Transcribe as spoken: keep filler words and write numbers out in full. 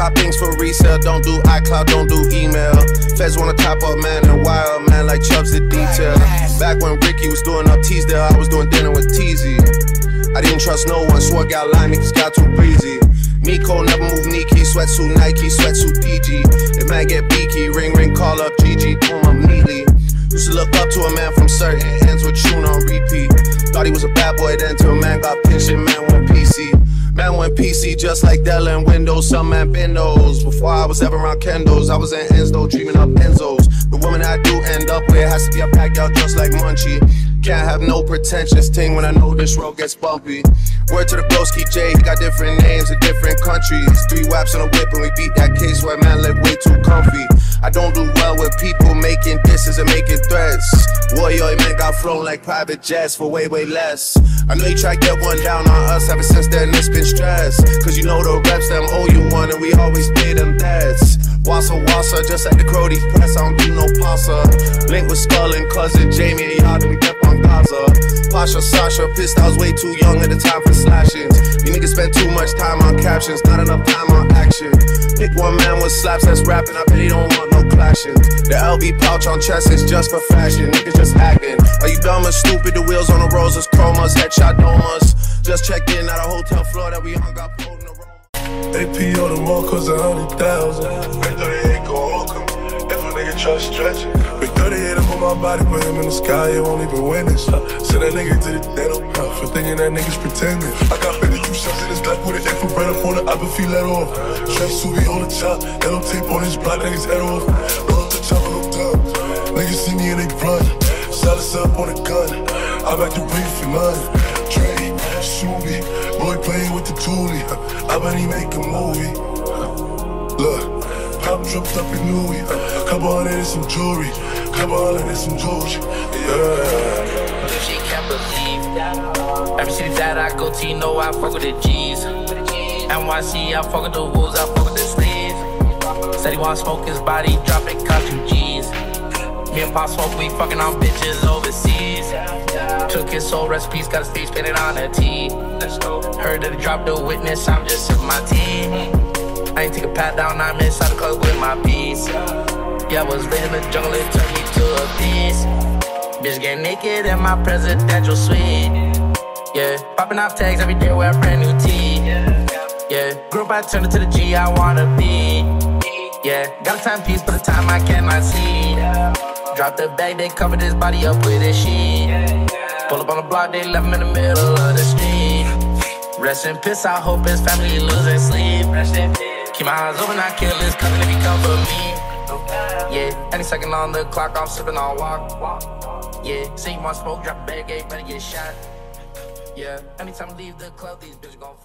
cop things for resale. Don't do iCloud, don't do email. Feds wanna top up, man, and wire man like Chubbs the detail. Back when Ricky was doing up Teasdale, I was doing dinner with Teezy. I didn't trust no one, swore got line, niggas got too breezy. Miko never move Nike, sweatsuit Nike, sweatsuit P G. If man get beaky, ring ring, call up G G, boom, I'm neatly. Used to look up to a man from certain ends with tune on repeat. Thought he was a bad boy then till man got pinched and man went P C. Man went P C just like Dell and Windows, some man been those. Before I was ever around Kendos, I was in Enzo dreaming up Enzos. The woman I do end up with has to be a pack out just like Munchie. Can't have no pretentious ting when I know this road gets bumpy. Word to the broski J, he got different names in different countries. Three whaps and a whip and we beat that case where man live way too comfy. I don't do well with people making disses and making threats. Warrior man got flown like private jets for way way less. I know you try to get one down on us, ever since then it's been stress. Cause you know the reps them owe you one and we always pay them debts. Wassa wassa, just at the Crowdy's press, I don't do no pasta. Link with Skull and cousin Jamie and y'all do get on Gaza. Pasha, Sasha, pissed I was way too young at the time for slashings. You niggas spend too much time on captions, not enough time on action. Pick one man with slaps that's rapping, I bet he don't want no clashing. The L V pouch on chest is just for fashion, niggas just acting. Are you dumb or stupid? The wheels on the roads is chromas, headshot domas. Just checked in at a hotel floor that we hung up on the road. A P O the wall cause a hundred thousand. Make thirty-eight go walk him. If a nigga try to stretch it, make thirty-eight up on my body, put him in the sky, it won't even win this. Send that nigga to the dental for thinking that nigga's pretending. I got fifty-two shots in this black with an infrared up on it, I been feel let off. Trap Subi on the top, yellow tape on his block, niggas head off. Roll up the top of the top, niggas see me and they run. Shot us up on the gun, I back to wait for none. Dre, Subi, boy playing with the toolie. I bet he make a movie. Look, pop dropped up in Louis. Couple hundred and some jewelry. Couple hundred and some jewelry. Yeah. She can't believe that. Every city that I go to, know I fuck with the G's. N Y C, I fuck with the wolves, I fuck with the sleeves. Said he wanna smoke his body, drop it, cost two G's. Me and Pop smoke, we fucking on bitches overseas. Took his soul, rest peace, got a stage painted on a T. Let's go. Heard that he dropped the witness, I'm just sipping my tea. I ain't take a pat down, I'm inside the club with my piece. Yeah, I was lit in the jungle, it turned me to a beast. Bitch get naked in my presidential suite. Yeah, popping off tags every day, wear a brand new tee. Yeah, group I turned into the G I wanna be. Yeah, got a timepiece for the time I cannot see. Drop the bag, they covered his body up with his sheet. Pull up on the block, they left him in the middle of the street. Rest in piss, I hope his family losing sleep. Rest in peace. Keep my eyes open, I kill his cousin if he come for me. Yeah, any second on the clock, I'm sipping on walk. Yeah, say you want smoke, drop a bag, better get shot. Yeah, anytime I leave the club, these bitches gon'